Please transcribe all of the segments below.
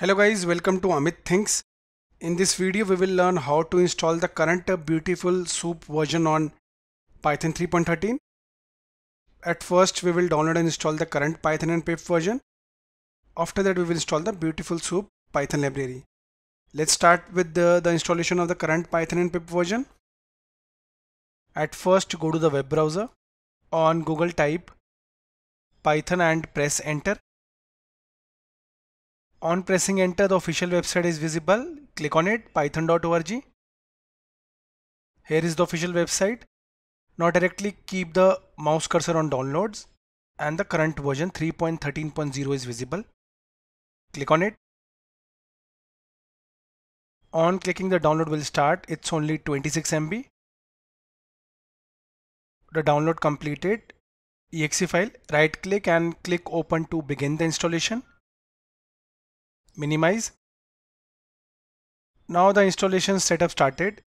Hello guys, welcome to Amit Thinks. In this video we will learn how to install the current Beautiful Soup version on Python 3.13. At first we will download and install the current Python and pip version. After that we will install the Beautiful Soup Python library. Let's start with the installation of the current Python and pip version. At first go to the web browser. On Google type Python and press enter. On pressing enter, the official website is visible. Click on it, python.org. Here is the official website. Now directly keep the mouse cursor on downloads and the current version 3.13.0 is visible. Click on it. On clicking, the download will start. It's only 26 MB. The download completed. .exe file. Right click and click open to begin the installation. Minimize. Now the installation setup started.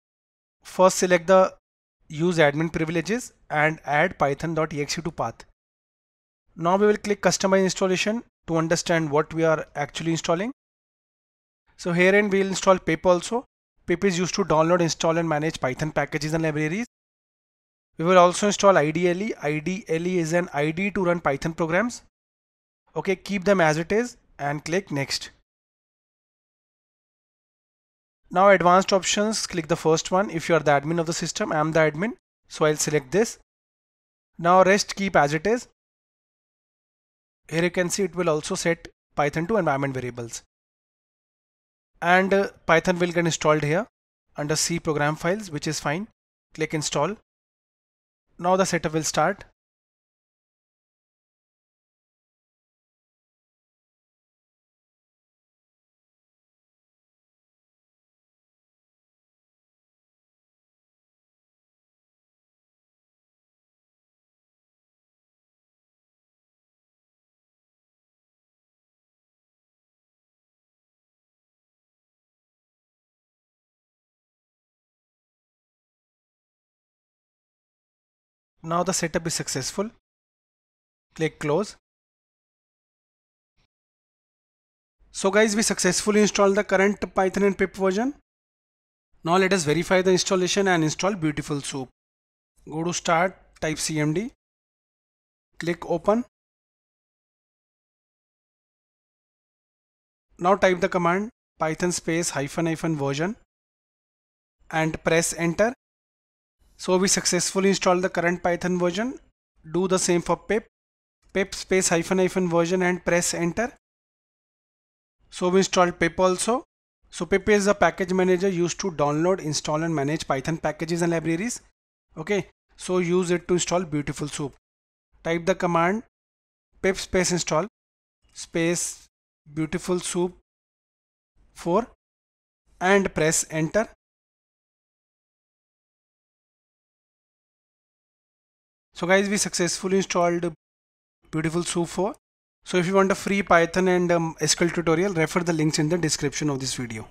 First select the use admin privileges and add python.exe to path. Now we will click customize installation to understand what we are actually installing. So herein we will install pip also. Pip is used to download, install and manage Python packages and libraries. We will also install IDLE. IDLE is an IDE to run Python programs. Okay, keep them as it is and click next. Now advanced options, click the first one. If you are the admin of the system, I am the admin, so I'll select this. Now rest keep as it is. Here you can see it will also set Python to environment variables. And Python will get installed here under C program files, which is fine. Click install. Now the setup will start. Now the setup is successful. Click close. So guys, we successfully installed the current Python and pip version. Now let us verify the installation and install Beautiful Soup. Go to start, type cmd. Click open. Now type the command python space ---- version and press enter. So we successfully installed the current Python version. Do the same for pip. Pip space ---- version and press enter. So we installed pip also. So pip is a package manager used to download, install and manage Python packages and libraries. Okay, so use it to install Beautiful Soup. Type the command pip space install space Beautiful Soup 4 and press enter. So guys, we successfully installed Beautiful Soup 4. So if you want a free Python and SQL tutorial, refer the links in the description of this video.